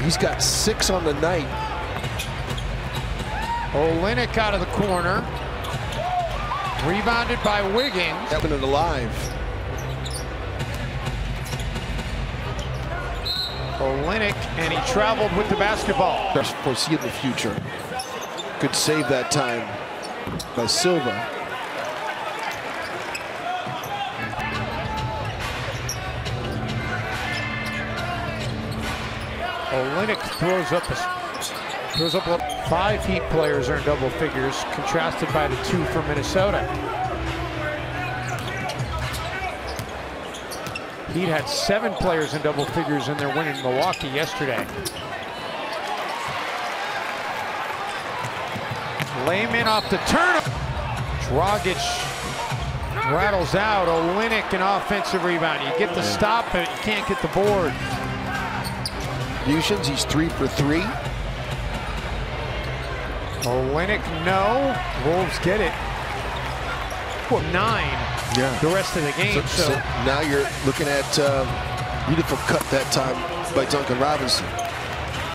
He's got 6 on the night. Olynyk out of the corner. Rebounded by Wiggins. Keeping it alive. Olynyk, and he traveled with the basketball. Best foreseeable future. Good save that time by Silva. Olynyk throws up 5 Heat players are in double figures, contrasted by the 2 for Minnesota. Heat had 7 players in double figures in their win in Milwaukee yesterday. Layman off the turnover. Dragic rattles out. Olynyk, an offensive rebound. You get the stop, but you can't get the board. He's 3 for 3. Olynyk, no. Wolves get it. Well, 9. Yeah. The rest of the game. So now you're looking at beautiful cut that time by Duncan Robinson.